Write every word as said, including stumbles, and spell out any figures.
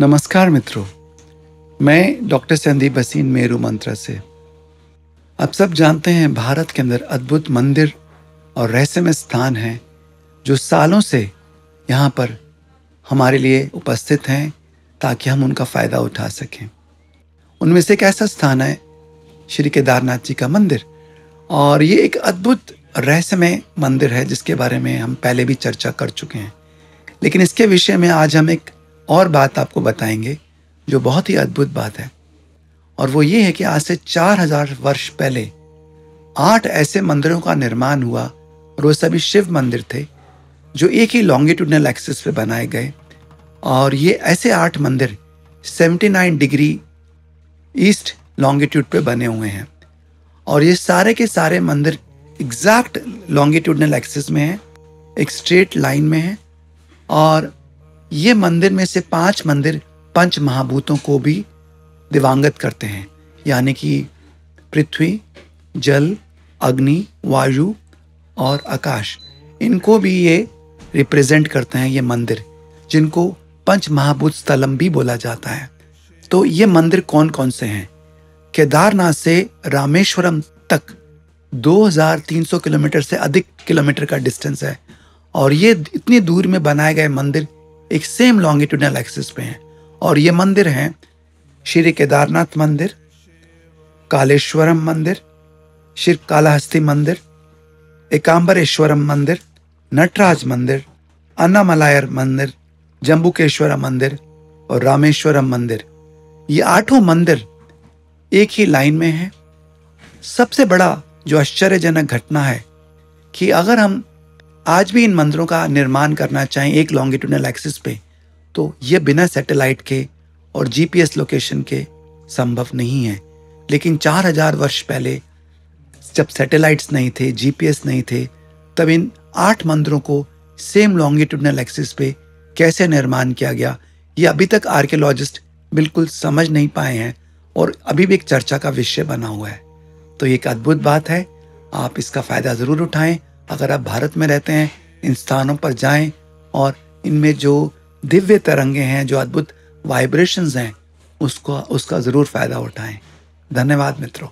नमस्कार मित्रों, मैं डॉक्टर संदीप बसीन मेरू मंत्र से। आप सब जानते हैं भारत के अंदर अद्भुत मंदिर और रहस्यमय स्थान हैं जो सालों से यहाँ पर हमारे लिए उपस्थित हैं ताकि हम उनका फ़ायदा उठा सकें। उनमें से एक ऐसा स्थान है श्री केदारनाथ जी का मंदिर, और ये एक अद्भुत रहस्यमय मंदिर है जिसके बारे में हम पहले भी चर्चा कर चुके हैं, लेकिन इसके विषय में आज हम एक और बात आपको बताएंगे जो बहुत ही अद्भुत बात है। और वो ये है कि आज से चार हजार वर्ष पहले आठ ऐसे मंदिरों का निर्माण हुआ और वो सभी शिव मंदिर थे जो एक ही लॉन्गिट्यूडनल एक्सिस पे बनाए गए। और ये ऐसे आठ मंदिर उन्यासी डिग्री ईस्ट लॉन्गिट्यूड पे बने हुए हैं, और ये सारे के सारे मंदिर एग्जैक्ट लॉन्गिट्यूडनल एक्सिस में हैं, एक स्ट्रेट लाइन में हैं। और ये मंदिर में से पांच मंदिर पंच महाभूतों को भी दिवांगत करते हैं, यानी कि पृथ्वी, जल, अग्नि, वायु और आकाश, इनको भी ये रिप्रेजेंट करते हैं ये मंदिर, जिनको पंच महाभूत स्थलम भी बोला जाता है। तो ये मंदिर कौन कौन से हैं? केदारनाथ से रामेश्वरम तक दो हज़ार तीन सौ किलोमीटर से अधिक किलोमीटर का डिस्टेंस है, और ये इतनी दूर में बनाए गए मंदिर एक सेम लॉन्गिट्यूडनल एक्सिस पे हैं। और ये मंदिर हैं श्री केदारनाथ मंदिर, कालेश्वरम मंदिर, श्री काला मंदिर, एकांबरेश्वरम मंदिर, नटराज मंदिर, अना मलायर मंदिर, जंबूकेश्वरम मंदिर और रामेश्वरम मंदिर। ये आठों मंदिर एक ही लाइन में हैं। सबसे बड़ा जो आश्चर्यजनक घटना है कि अगर हम आज भी इन मंदिरों का निर्माण करना चाहें एक लॉन्गिट्यूडनल एक्सिस पे, तो ये बिना सैटेलाइट के और जीपीएस लोकेशन के संभव नहीं है। लेकिन चार हजार वर्ष पहले जब सैटेलाइट्स नहीं थे, जीपीएस नहीं थे, तब इन आठ मंदिरों को सेम लॉन्गिट्यूडनल एक्सिस पे कैसे निर्माण किया गया, ये अभी तक आर्कियोलॉजिस्ट बिल्कुल समझ नहीं पाए हैं और अभी भी एक चर्चा का विषय बना हुआ है। तो ये एक अद्भुत बात है, आप इसका फ़ायदा ज़रूर उठाएँ। अगर आप भारत में रहते हैं, इन स्थानों पर जाएं और इनमें जो दिव्य तरंगे हैं, जो अद्भुत वाइब्रेशंस हैं, उसको उसका ज़रूर फ़ायदा उठाएं। धन्यवाद मित्रों।